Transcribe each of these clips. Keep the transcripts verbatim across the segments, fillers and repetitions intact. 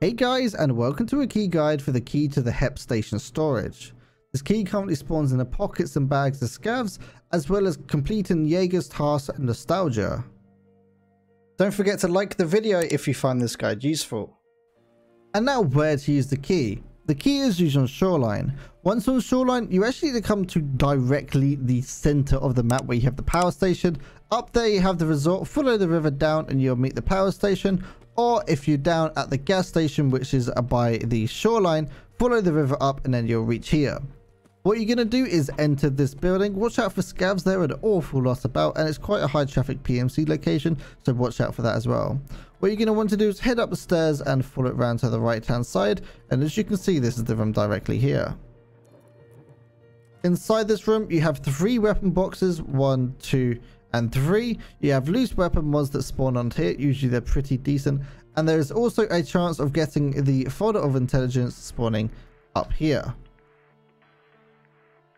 Hey guys, and welcome to a key guide for the key to the H E P station storage. This key currently spawns in the pockets and bags of Scavs, as well as completing Jaeger's tasks and Nostalgia. Don't forget to like the video if you find this guide useful. And now, where to use the key. The key is used on Shoreline. Once on Shoreline, you actually need to come to directly the center of the map where you have the power station. Up there you have the resort, follow the river down and you'll meet the power station. Or if you're down at the gas station, which is by the shoreline, follow the river up and then you'll reach here. What you're going to do is enter this building. Watch out for scavs. There are an awful lot about, and it's quite a high traffic P M C location, so watch out for that as well. What you're going to want to do is head up the stairs and follow it round to the right hand side, and as you can see, this is the room directly here. Inside this room you have three weapon boxes, one, two, and three. You have loose weapon mods that spawn on here. Usually they're pretty decent, and there is also a chance of getting the folder of intelligence spawning up here.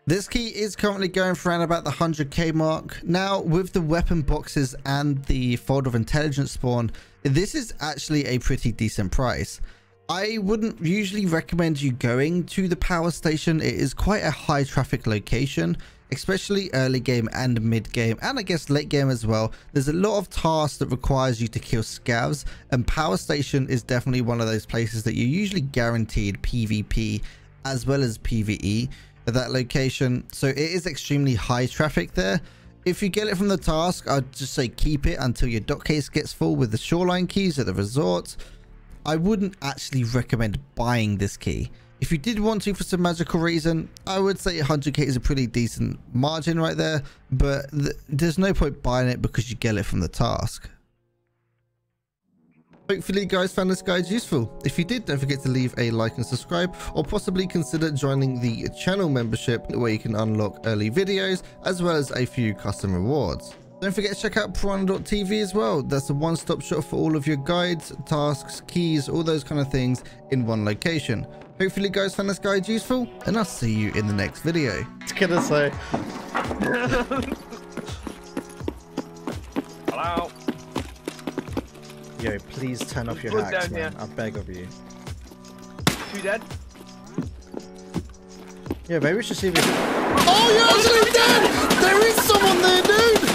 This key is currently going for around about the one hundred K mark. Now, with the weapon boxes and the folder of intelligence spawn, this is actually a pretty decent price. I wouldn't usually recommend you going to the power station. It is quite a high traffic location, especially early game and mid game, and I guess late game as well. There's a lot of tasks that requires you to kill scavs, and power station is definitely one of those places that you're usually guaranteed PvP as well as PvE at that location. So it is extremely high traffic there. If you get it from the task, I'd just say keep it until your dock case gets full with the shoreline keys at the resort. I wouldn't actually recommend buying this key. If you did want to for some magical reason, I would say one hundred K is a pretty decent margin right there, but th there's no point buying it because you get it from the task. Hopefully you guys found this guide useful. If you did, don't forget to leave a like and subscribe, or possibly consider joining the channel membership where you can unlock early videos as well as a few custom rewards. Don't forget to check out piranha dot T V as well. That's a one-stop shop for all of your guides, tasks, keys, all those kind of things in one location. Hopefully you guys found this guide useful, and I'll see you in the next video. It's gonna say. Hello. Yo, please turn off your hacks, man. I beg of you. Two dead. Yeah, maybe we should see if we can. Oh yeah, it's dead! There is someone there, dude!